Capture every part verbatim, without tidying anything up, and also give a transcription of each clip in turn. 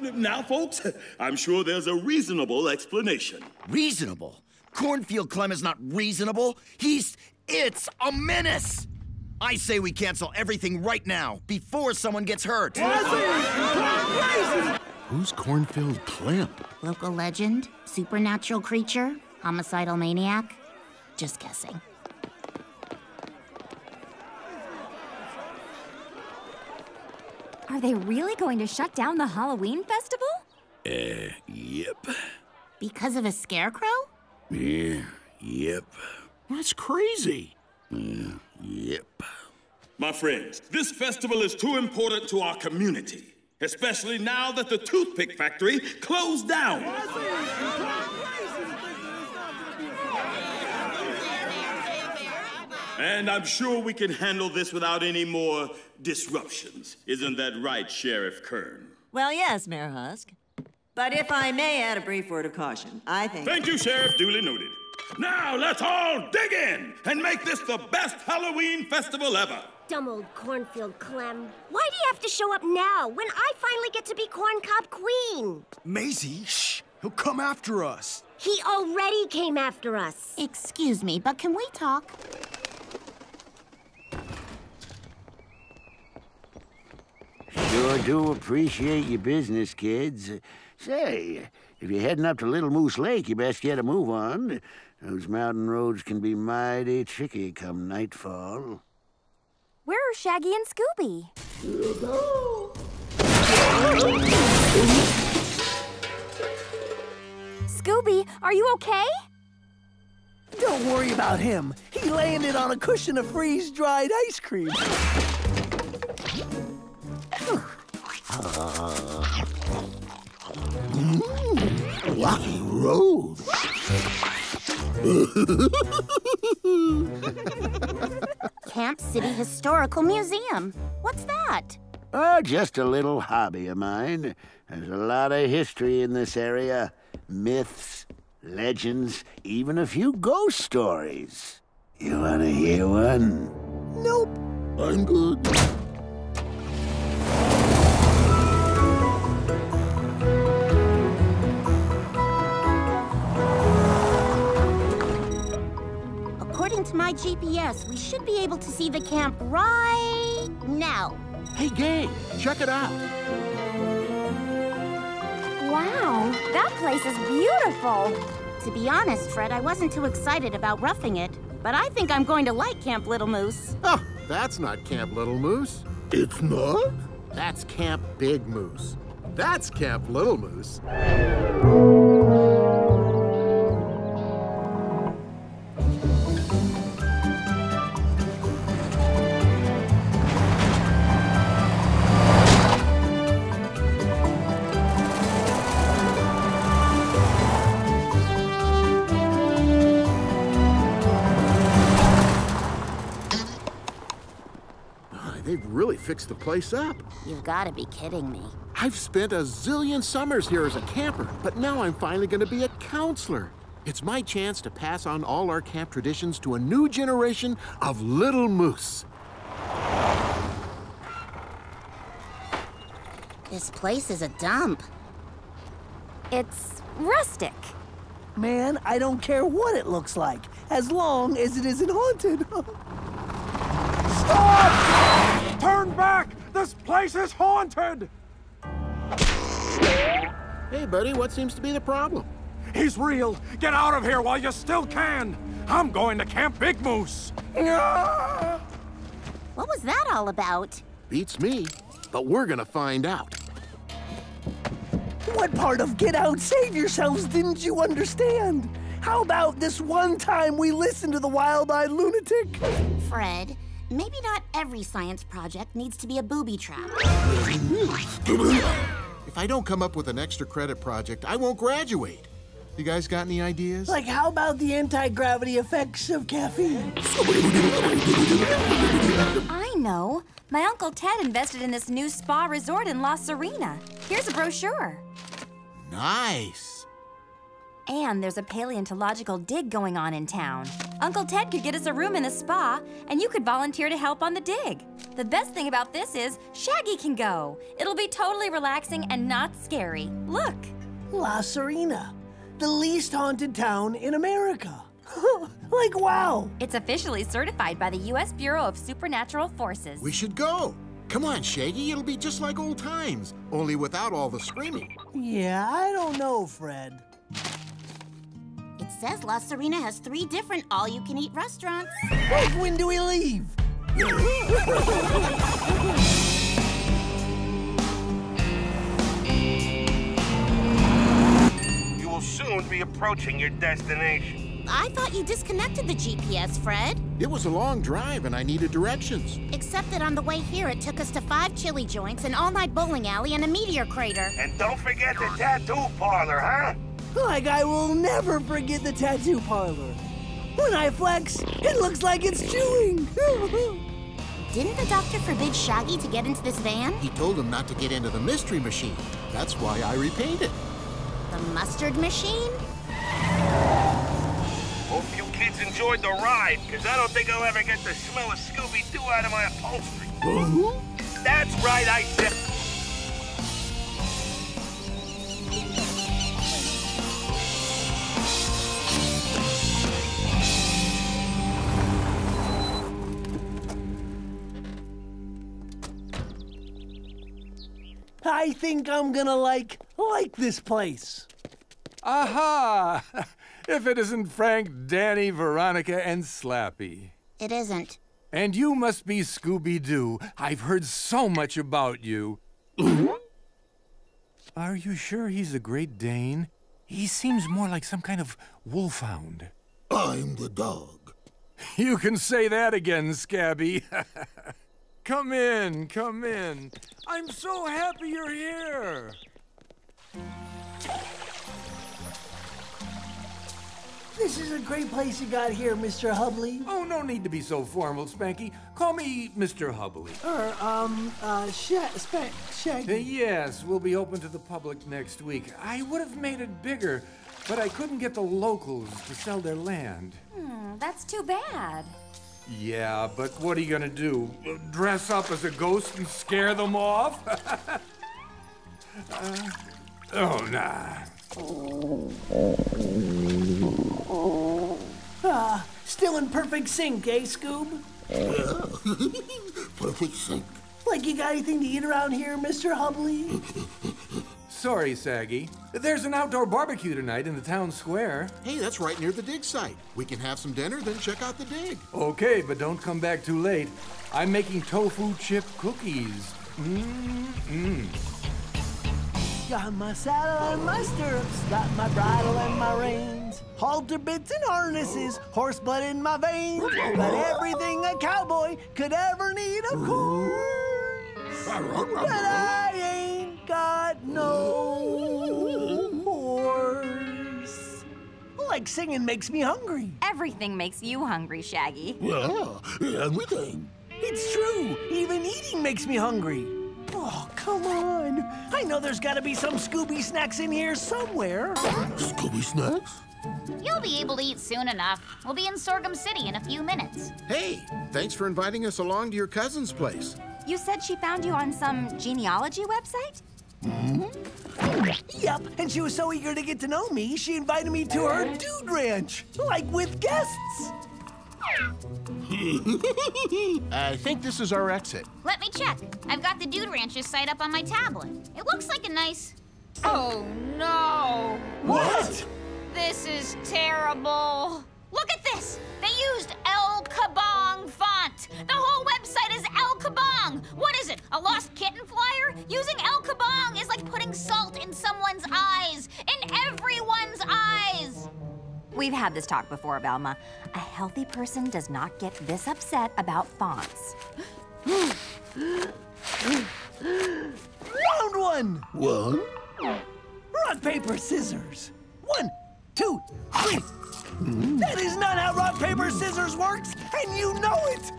Now, folks, I'm sure there's a reasonable explanation. Reasonable? Cornfield Clem is not reasonable. He's... It's a menace! I say we cancel everything right now, before someone gets hurt. Who's Cornfield Clem? Local legend? Supernatural creature? Homicidal maniac? Just guessing. Are they really going to shut down the Halloween festival? Uh, yep. Because of a scarecrow? Yeah, yep. That's crazy. Yeah, yep. My friends, this festival is too important to our community, especially now that the toothpick factory closed down. And I'm sure we can handle this without any more disruptions. Isn't that right, Sheriff Kern? Well, yes, Mayor Husk. But if I may add a brief word of caution, I think... Thank you, Sheriff. Duly noted. Now let's all dig in and make this the best Halloween festival ever. Dumb old Cornfield Clem. Why do you have to show up now when I finally get to be Corncob Queen? Maisie, shh. He'll come after us. He already came after us. Excuse me, but can we talk? Sure do appreciate your business, kids. Say, if you're heading up to Little Moose Lake, you best get a move on. Those mountain roads can be mighty tricky come nightfall. Where are Shaggy and Scooby? Scooby, are you okay? Don't worry about him. He landed on a cushion of freeze-dried ice cream. uh. Mm, rocky road. Camp City Historical Museum. What's that? Oh, just a little hobby of mine. There's a lot of history in this area. Myths, legends, even a few ghost stories. You want to hear one? Nope. I'm good. According to my G P S, we should be able to see the camp right now. Hey, gang, check it out. Wow, that place is beautiful. To be honest, Fred, I wasn't too excited about roughing it, but I think I'm going to like Camp Little Moose. Oh, that's not Camp Little Moose. It's not? That's Camp Big Moose. That's Camp Little Moose. Fix the place up. You've got to be kidding me. I've spent a zillion summers here as a camper, but now I'm finally going to be a counselor. It's my chance to pass on all our camp traditions to a new generation of Little Moose. This place is a dump. It's rustic. Man, I don't care what it looks like, as long as it isn't haunted. Stop! Turn back! This place is haunted! Hey, buddy, what seems to be the problem? He's real! Get out of here while you still can! I'm going to Camp Big Moose! What was that all about? Beats me, but we're gonna find out. What part of Get Out, Save Yourselves didn't you understand? How about this one time we listened to the wild-eyed lunatic? Fred. Maybe not every science project needs to be a booby trap. If I don't come up with an extra credit project, I won't graduate. You guys got any ideas? Like, how about the anti-gravity effects of caffeine? I know. My Uncle Ted invested in this new spa resort in La Serena. Here's a brochure. Nice. And there's a paleontological dig going on in town. Uncle Ted could get us a room in a spa, and you could volunteer to help on the dig. The best thing about this is Shaggy can go. It'll be totally relaxing and not scary. Look. La Serena, the least haunted town in America. Like, wow. It's officially certified by the U S Bureau of Supernatural Forces. We should go. Come on, Shaggy, it'll be just like old times, only without all the screaming. Yeah, I don't know, Fred. It says La Serena has three different all-you-can-eat restaurants. Wait, when do we leave? You will soon be approaching your destination. I thought you disconnected the G P S, Fred. It was a long drive and I needed directions. Except that on the way here, it took us to five chili joints, an all-night bowling alley, and a meteor crater. And don't forget the tattoo parlor, huh? Like, I will never forget the tattoo parlor. When I flex, it looks like it's chewing. Didn't the doctor forbid Shaggy to get into this van? He told him not to get into the mystery machine. That's why I repainted it. The mustard machine? Hope you kids enjoyed the ride, because I don't think I'll ever get the smell of Scooby-Doo out of my upholstery. Uh-huh. That's right, I said. I think I'm gonna like, like this place. Aha! If it isn't Frank, Danny, Veronica, and Slappy. It isn't. And you must be Scooby-Doo. I've heard so much about you. Are you sure he's a Great Dane? He seems more like some kind of wolfhound. I'm the dog. You can say that again, Scabby. Come in, come in. I'm so happy you're here. This is a great place you got here, Mister Hubley. Oh, no need to be so formal, Spanky. Call me Mister Hubley. Er, um, uh, Sha Spank Shaggy. Uh, yes, we'll be open to the public next week. I would have made it bigger, but I couldn't get the locals to sell their land. Hmm, that's too bad. Yeah, but what are you gonna do? Dress up as a ghost and scare them off? uh, oh, nah. Ah, still in perfect sync, eh, Scoob? Perfect sync. Like, you got anything to eat around here, Mister Hubley? Sorry, Saggy. There's an outdoor barbecue tonight in the town square. Hey, that's right near the dig site. We can have some dinner, then check out the dig. Okay, but don't come back too late. I'm making tofu chip cookies. Mm-mm. Got my saddle and my stirrups, got my bridle and my reins, halter bits and harnesses, horse blood in my veins, got everything a cowboy could ever need, of course. But I ain't got no horse. Like, singing makes me hungry. Everything makes you hungry, Shaggy. Well, everything. It's true. Even eating makes me hungry. Oh, come on. I know there's got to be some Scooby Snacks in here somewhere. Scooby Snacks? You'll be able to eat soon enough. We'll be in Sorghum City in a few minutes. Hey, thanks for inviting us along to your cousin's place. You said she found you on some genealogy website? Mm-hmm. Yep, and she was so eager to get to know me, she invited me to her Dude Ranch, like with guests. I think this is our exit. Let me check. I've got the Dude Ranch's site up on my tablet. It looks like a nice... Oh, no. What? This is terrible. Look at this. They used El Kabong font. The whole website is El Kabong. What is it, a lost kitten flyer? Using El Kabong is like putting salt in someone's eyes, in everyone's eyes. We've had this talk before, Velma. A healthy person does not get this upset about fonts. Round one. One? Rock, paper, scissors. One, two, three. Mm. That is not how rock, paper, scissors works, and you know it!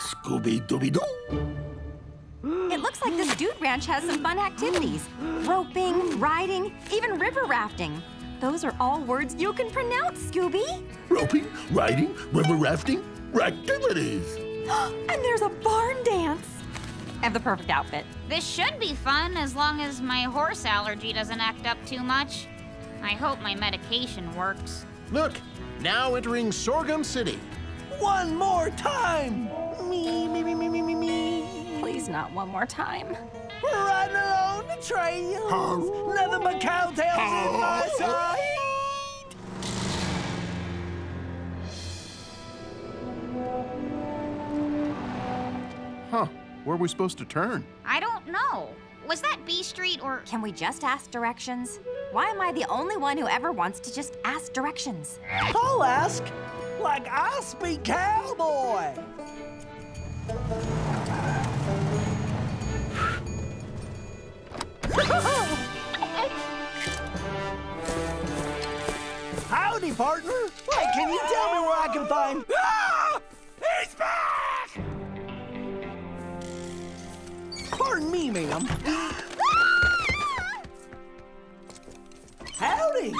Scooby-Dooby-Doo! It looks like this Dude Ranch has some fun activities. Roping, riding, even river rafting. Those are all words you can pronounce, Scooby. Roping, riding, river rafting, activities. And there's a barn dance. I have the perfect outfit. This should be fun as long as my horse allergy doesn't act up too much. I hope my medication works. Look, now entering Sorghum City. One more time! Me, me, me, me, me, me, me. Please, not one more time. We're riding along the trails. Oh. Nothing but cowtails oh. in my side. Huh, where are we supposed to turn? I don't know. Was that B Street or... Can we just ask directions? Why am I the only one who ever wants to just ask directions? I'll ask. Like I speak cowboy. Howdy, partner. Wait, can you tell me where I can find... Ah! He's back! Pardon me, ma'am. Howdy!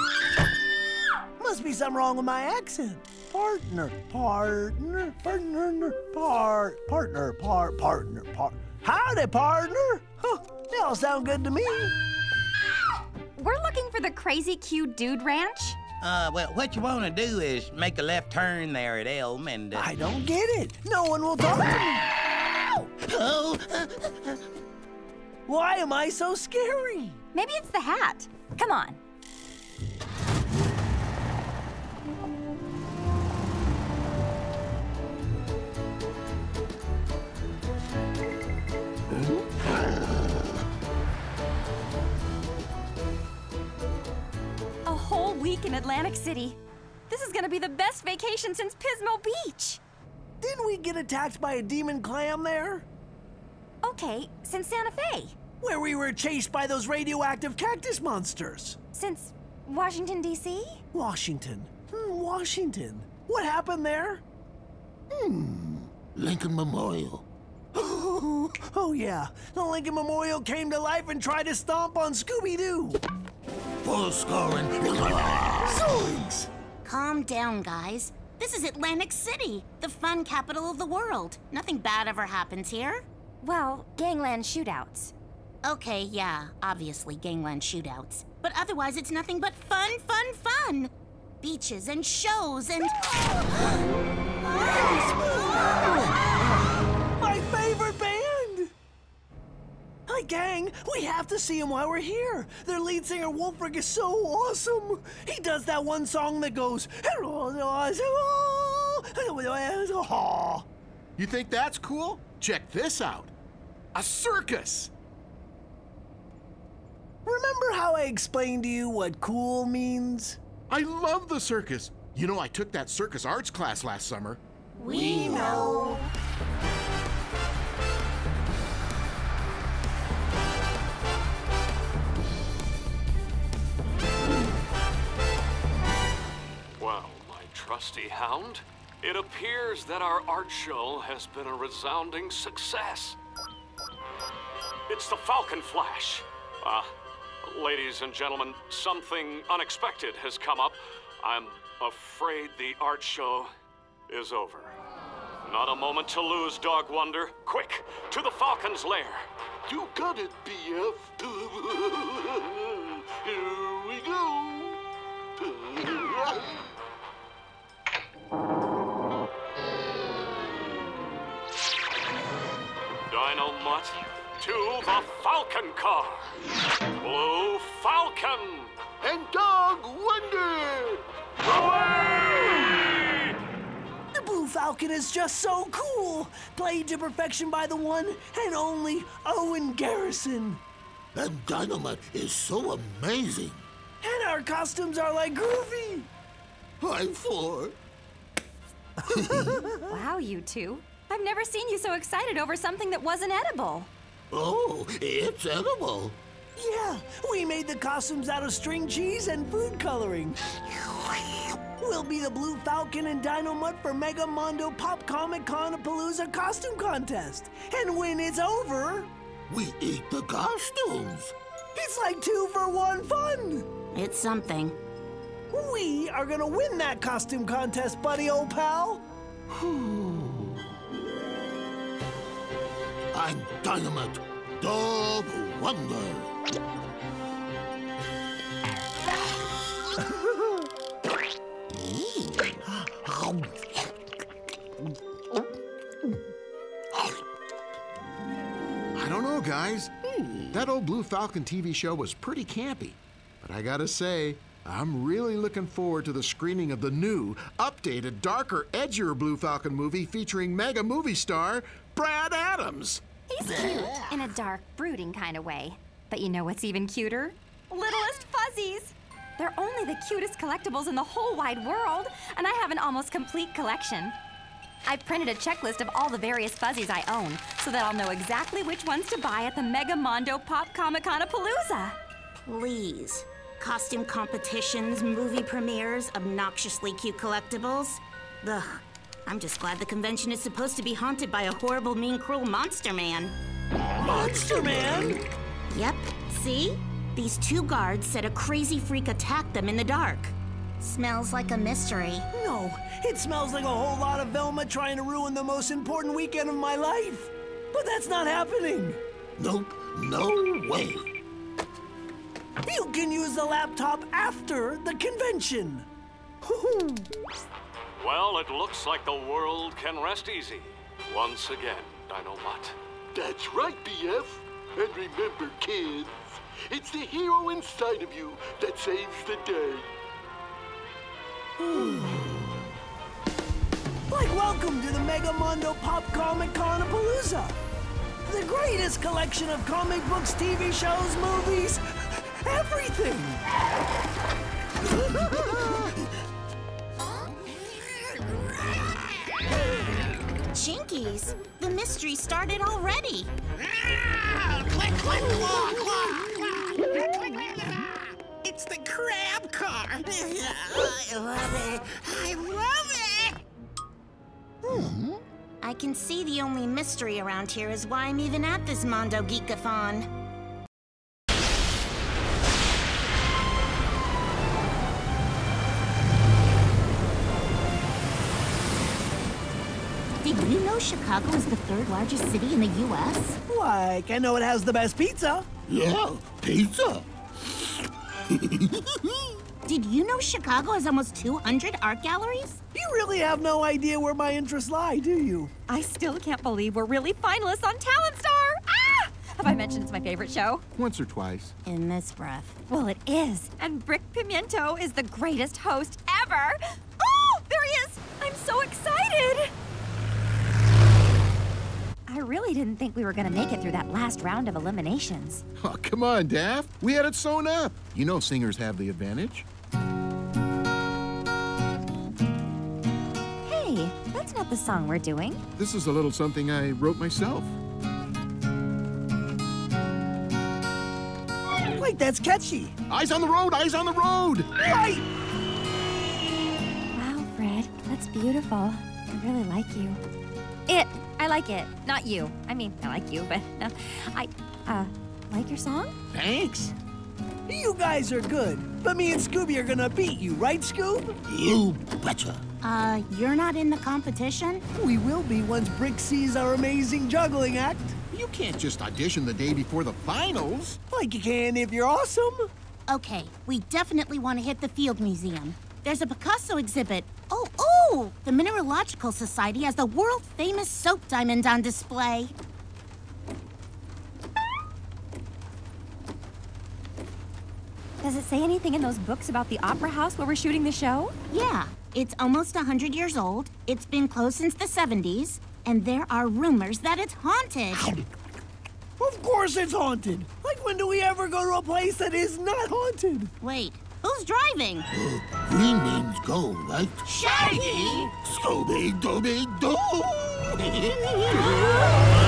Must be something wrong with my accent. Partner, partner, partner, par, partner, par, partner, par. Howdy, partner! Huh, they all sound good to me. We're looking for the crazy cute Dude Ranch. Uh, well, what you want to do is make a left turn there at Elm and... Uh... I don't get it. No one will talk to me. Oh. Why am I so scary? Maybe it's the hat. Come on. A whole week in Atlantic City. This is gonna be the best vacation since Pismo Beach. Didn't we get attacked by a demon clam there? Okay, since Santa Fe. Where we were chased by those radioactive cactus monsters. Since Washington, D C? Washington. Hmm, Washington. What happened there? Hmm. Lincoln Memorial. Oh, yeah. The Lincoln Memorial came to life and tried to stomp on Scooby-Doo. Full scoring. Zoinks! Calm down, guys. This is Atlantic City, the fun capital of the world. Nothing bad ever happens here. Well, gangland shootouts. Okay, yeah, obviously gangland shootouts. But otherwise, it's nothing but fun, fun, fun. Beaches and shows and... My favorite band! Hi, gang. We have to see him while we're here. Their lead singer, Wolfric, is so awesome. He does that one song that goes... You think that's cool? Check this out. A circus! Remember how I explained to you what cool means? I love the circus. You know, I took that circus arts class last summer. We know. Well, my trusty hound, it appears that our art show has been a resounding success. It's the Falcon Flash. Ah. Uh, Ladies and gentlemen, something unexpected has come up. I'm afraid the art show is over. Not a moment to lose, Dog Wonder. Quick, to the Falcon's lair. You got it, B F. Here we go. Dino Mutt. To the Falcon car, Blue Falcon, and Dog Wonder. Away! The Blue Falcon is just so cool, played to perfection by the one and only Owen Garrison. That dynamite is so amazing. And our costumes are like Groovy. High four. Wow, you two. I've never seen you so excited over something that wasn't edible. Oh, it's edible. Yeah, we made the costumes out of string cheese and food coloring. We'll be the Blue Falcon and Dino Mutt for Mega Mondo Pop Comic Con Apalooza Costume Contest. And when it's over... we eat the costumes. It's like two for one fun. It's something. We are gonna win that costume contest, buddy, old pal. I'm Dynamite, Dog Wonder. I don't know, guys. Hmm. That old Blue Falcon T V show was pretty campy. But I gotta say, I'm really looking forward to the screening of the new, updated, darker, edgier Blue Falcon movie featuring mega movie star Brad Adams. He's cute in a dark, brooding kind of way. But you know what's even cuter? Littlest Fuzzies! They're only the cutest collectibles in the whole wide world, and I have an almost complete collection. I've printed a checklist of all the various fuzzies I own, so that I'll know exactly which ones to buy at the Mega Mondo Pop Comic Con Apalooza. Please. Costume competitions, movie premieres, obnoxiously cute collectibles. Ugh. I'm just glad the convention is supposed to be haunted by a horrible, mean, cruel Monster Man. Monster Man? Yep. See? These two guards said a crazy freak attacked them in the dark. Smells like a mystery. No, it smells like a whole lot of Velma trying to ruin the most important weekend of my life. But that's not happening. Nope, no way. You can use the laptop after the convention. Well, it looks like the world can rest easy. Once again, Dino Mutt. That's right, B F. And remember, kids, it's the hero inside of you that saves the day. Like, welcome to the Mega Mondo Pop Comic Con Apalooza, the greatest collection of comic books, T V shows, movies, everything. Jinkies, the mystery started already. Click, click, claw, claw. It's the crab car! I love it! I love it! Hmm. I can see the only mystery around here is why I'm even at this Mondo Geekathon. Did you know Chicago is the third largest city in the U S? Like, I know it has the best pizza. Yeah, pizza. Did you know Chicago has almost two hundred art galleries? You really have no idea where my interests lie, do you? I still can't believe we're really finalists on Talent Star! Ah! Have I mentioned it's my favorite show? Once or twice. In this breath. Well, it is. And Brick Pimiento is the greatest host ever. Oh, there he is! I'm so excited! I really didn't think we were gonna make it through that last round of eliminations. Oh, come on, Daft. We had it sewn up. You know singers have the advantage. Hey, that's not the song we're doing. This is a little something I wrote myself. Wait, that's catchy. Eyes on the road, eyes on the road! Right! Wow, Fred, that's beautiful. I really like you. It. I like it. Not you. I mean, I like you, but no. I, uh, like your song? Thanks. You guys are good, but me and Scooby are gonna beat you, right, Scoob? You betcha. Uh, you're not in the competition? We will be once Brick sees our amazing juggling act. You can't just audition the day before the finals. Like you can if you're awesome. Okay, we definitely want to hit the Field Museum. There's a Picasso exhibit. Oh, oh! The Mineralogical Society has the world-famous soap diamond on display. Does it say anything in those books about the opera house where we're shooting the show? Yeah. It's almost one hundred years old. It's been closed since the seventies. And there are rumors that it's haunted. Of course it's haunted. Like, when do we ever go to a place that is not haunted? Wait. Who's driving? Uh, green means go, right? Shaggy! Scooby-Dooby-Doo!